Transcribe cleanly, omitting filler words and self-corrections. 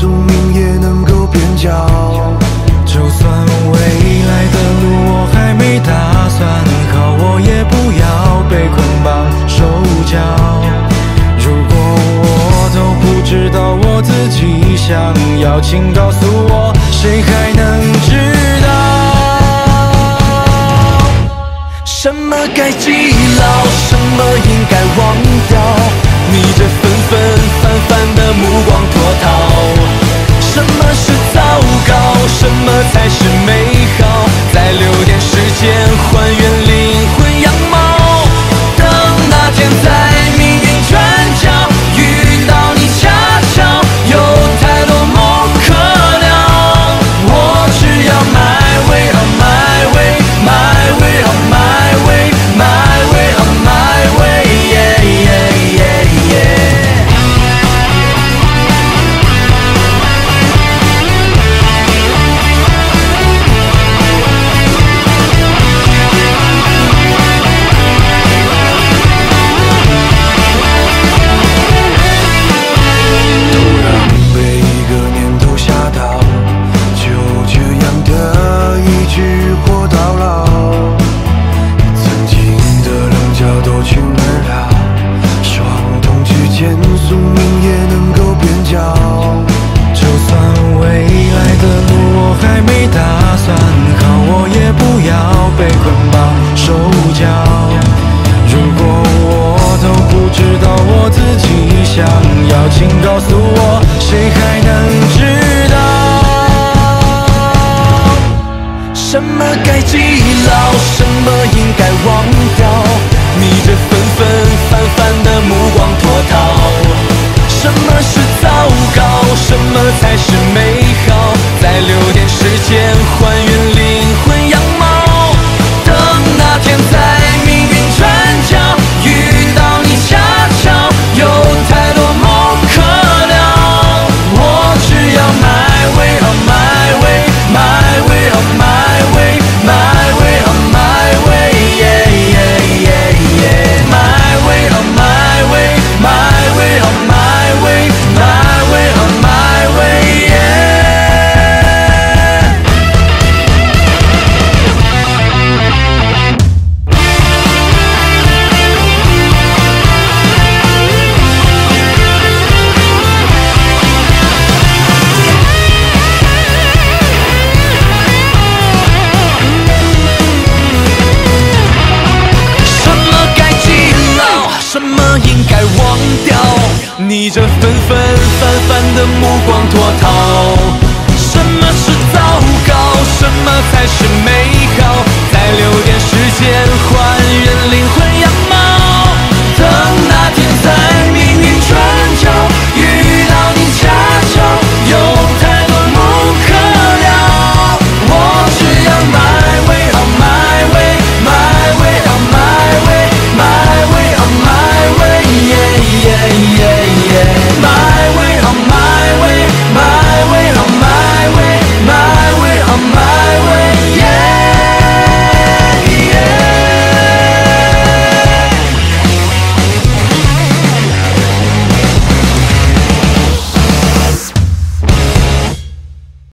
宿命也能够变焦。就算未来的路我还没打算好，我也不要被捆绑手脚。如果我都不知道我自己想要，请告诉我，谁还能知道？什么该记牢，什么应该忘掉？ 你这纷纷泛泛的目光脱逃，什么是糟糕，什么才是美好？再留点时间还原灵魂样貌。等那天在命运转角遇到你恰巧，有太多梦可聊，我只要 my way or my way, my way or my way, my way or my way, yeah, yeah. 你这纷纷泛泛的目光脱逃。